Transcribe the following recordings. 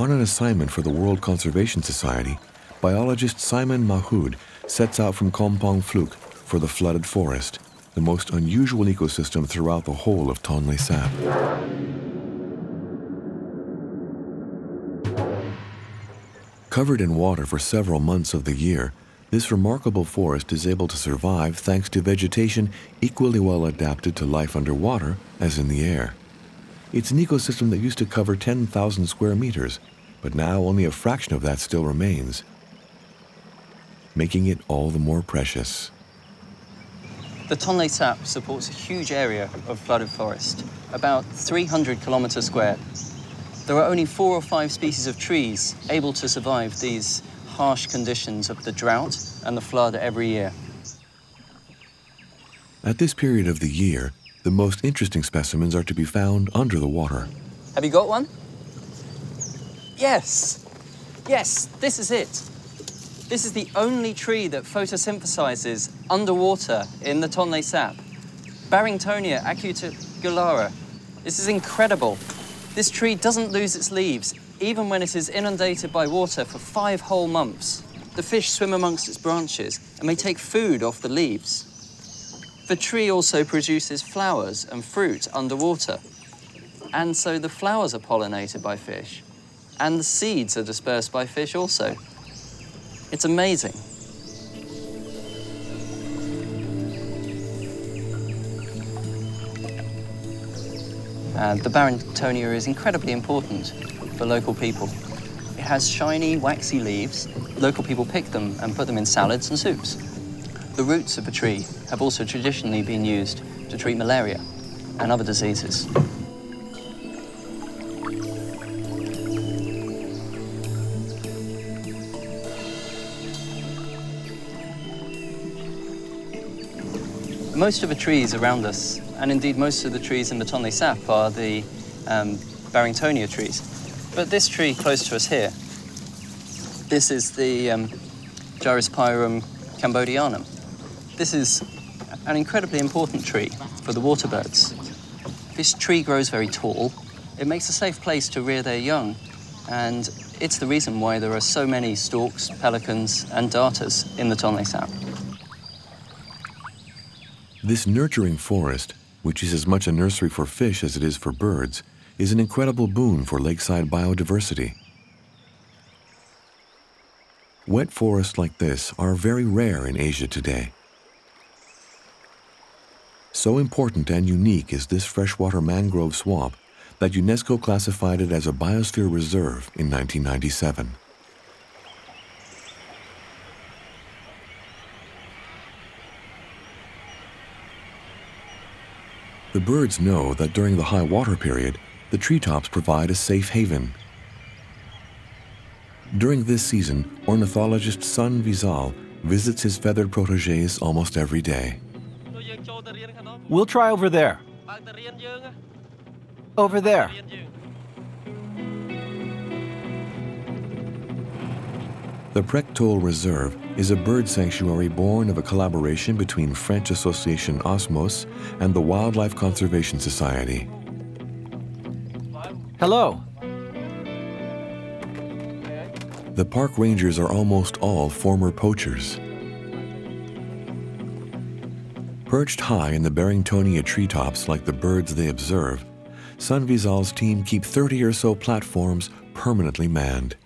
On an assignment for the World Conservation Society, biologist Simon Mahoud sets out from Kompong Phluk for the flooded forest, the most unusual ecosystem throughout the whole of Tonlé Sap. Covered in water for several months of the year, this remarkable forest is able to survive thanks to vegetation equally well adapted to life underwater as in the air. It's an ecosystem that used to cover 10,000 square meters, but now only a fraction of that still remains, making it all the more precious. The Tonlé Sap supports a huge area of flooded forest, about 300 kilometers square. There are only 4 or 5 species of trees able to survive these harsh conditions of the drought and the flood every year. At this period of the year, the most interesting specimens are to be found under the water. Have you got one? Yes. Yes, this is it. This is the only tree that photosynthesizes underwater in the Tonlé Sap. Barringtonia acutangula. This is incredible. This tree doesn't lose its leaves, even when it is inundated by water for 5 whole months. The fish swim amongst its branches and they take food off the leaves. The tree also produces flowers and fruit underwater. And so the flowers are pollinated by fish, and the seeds are dispersed by fish also. It's amazing. The Barringtonia is incredibly important for local people. It has shiny, waxy leaves. Local people pick them and put them in salads and soups. The roots of the tree have also traditionally been used to treat malaria and other diseases. Most of the trees around us, and indeed most of the trees in the Tonlé Sap, are the Barringtonia trees. But this tree close to us here, this is the Gyrispirum cambodianum. This is an incredibly important tree for the water birds. This tree grows very tall. It makes a safe place to rear their young, and it's the reason why there are so many storks, pelicans, and darters in the Tonlé Sap. This nurturing forest, which is as much a nursery for fish as it is for birds, is an incredible boon for lakeside biodiversity. Wet forests like this are very rare in Asia today. So important and unique is this freshwater mangrove swamp that UNESCO classified it as a Biosphere Reserve in 1997. The birds know that during the high water period, the treetops provide a safe haven. During this season, ornithologist Sun Visal visits his feathered protégés almost every day. We'll try over there. Over there. The Prek Toal Reserve is a bird sanctuary born of a collaboration between French association Osmos and the Wildlife Conservation Society. Hello. The park rangers are almost all former poachers. Perched high in the Barringtonia treetops like the birds they observe, Sun Visal's team keep 30 or so platforms permanently manned.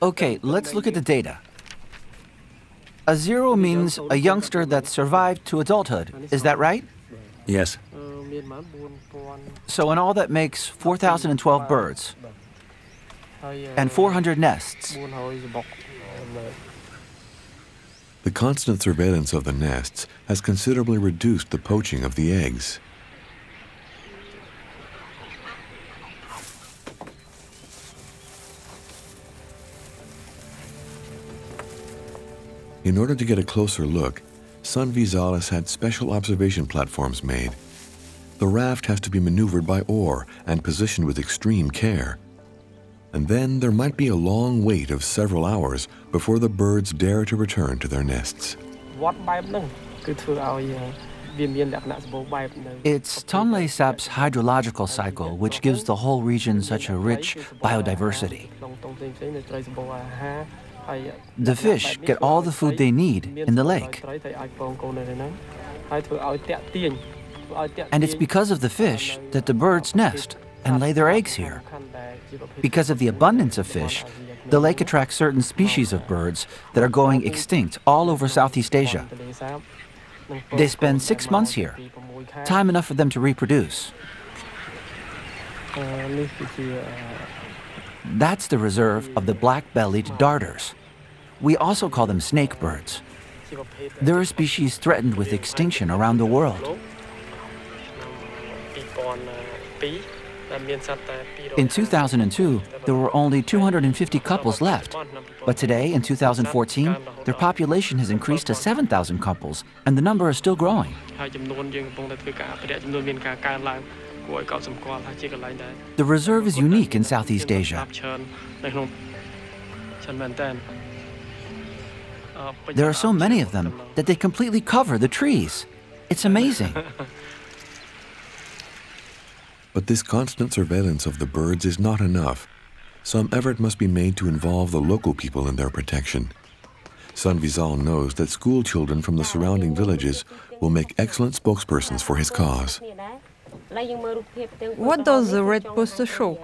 Okay, let's look at the data. A zero means a youngster that survived to adulthood, is that right? Yes. So in all that makes 4,012 birds and 400 nests. The constant surveillance of the nests has considerably reduced the poaching of the eggs. In order to get a closer look, Sun Visal has had special observation platforms made. The raft has to be maneuvered by oar and positioned with extreme care. And then there might be a long wait of several hours before the birds dare to return to their nests. It's Tonlé Sap's hydrological cycle which gives the whole region such a rich biodiversity. The fish get all the food they need in the lake. And it's because of the fish that the birds nest and lay their eggs here. Because of the abundance of fish, the lake attracts certain species of birds that are going extinct all over Southeast Asia. They spend 6 months here, time enough for them to reproduce. That's the reserve of the black-bellied darters. We also call them snake birds. They're a species threatened with extinction around the world. In 2002, there were only 250 couples left, but today, in 2014, their population has increased to 7,000 couples, and the number is still growing. The reserve is unique in Southeast Asia. There are so many of them that they completely cover the trees. It's amazing. But this constant surveillance of the birds is not enough. Some effort must be made to involve the local people in their protection. Sun Visal knows that school children from the surrounding villages will make excellent spokespersons for his cause. What does the red poster show?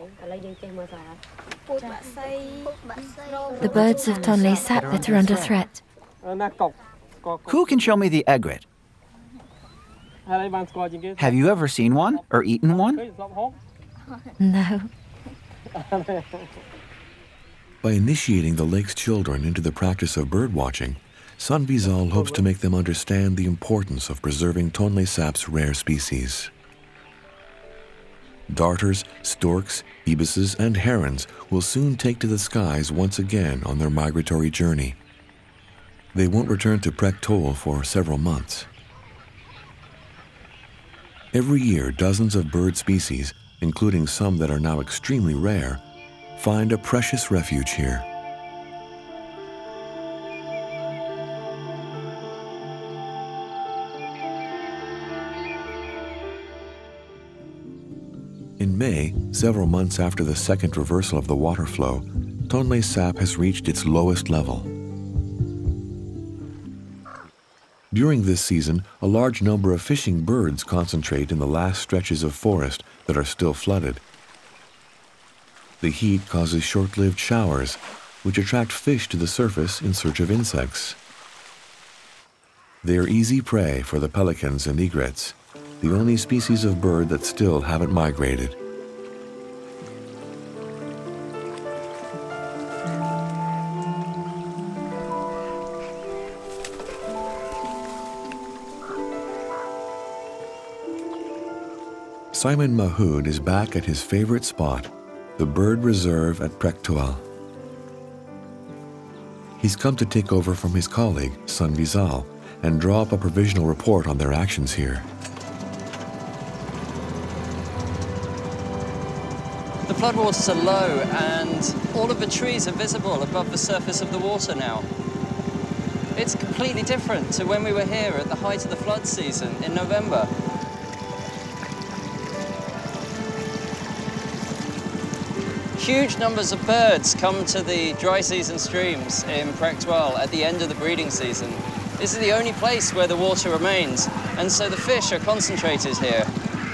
The birds of Tonlé Sap that are under threat. Who can show me the egret? Have you ever seen one or eaten one? No. By initiating the lake's children into the practice of bird watching, Sun Visal hopes to make them understand the importance of preserving Tonlé Sap's rare species. Darters, storks, ibises, and herons will soon take to the skies once again on their migratory journey. They won't return to Prek Toal for several months. Every year, dozens of bird species, including some that are now extremely rare, find a precious refuge here. In May, several months after the second reversal of the water flow, Tonlé Sap has reached its lowest level. During this season, a large number of fishing birds concentrate in the last stretches of forest that are still flooded. The heat causes short-lived showers, which attract fish to the surface in search of insects. They are easy prey for the pelicans and egrets, the only species of bird that still haven't migrated. Simon Mahoud is back at his favorite spot, the bird reserve at Prek Toal. He's come to take over from his colleague, Sun Visal, and draw up a provisional report on their actions here. The floodwaters are low and all of the trees are visible above the surface of the water now. It's completely different to when we were here at the height of the flood season in November. Huge numbers of birds come to the dry season streams in Prek Toal at the end of the breeding season. This is the only place where the water remains, and so the fish are concentrated here.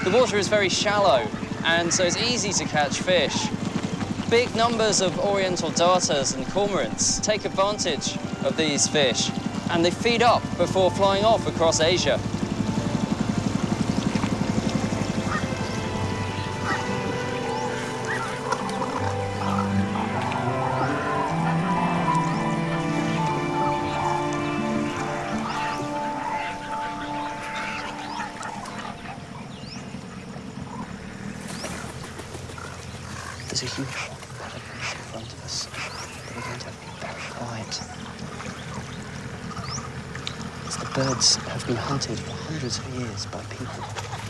The water is very shallow, and so it's easy to catch fish. Big numbers of oriental darters and cormorants take advantage of these fish, and they feed up before flying off across Asia. There's a huge pelican in front of us, but we're going to have to be very quiet. As the birds have been hunted for hundreds of years by people,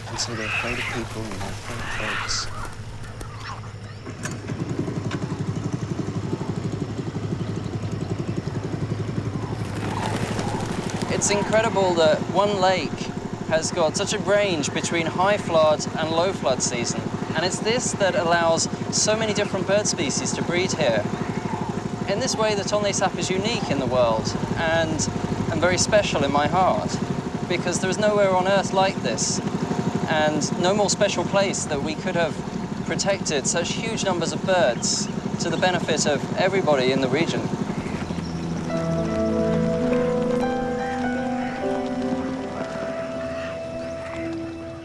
and so they're afraid of people and they're afraid of folks. It's incredible that one lake has got such a range between high flood and low flood season, and it's this that allows so many different bird species to breed here. In this way, the Tonlé Sap is unique in the world and very special in my heart, because there is nowhere on earth like this, and no more special place that we could have protected such huge numbers of birds to the benefit of everybody in the region.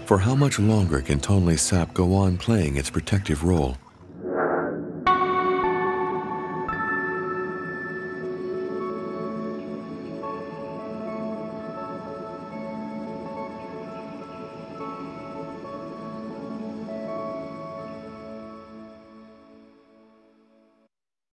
For how much longer can Tonlé Sap go on playing its protective role?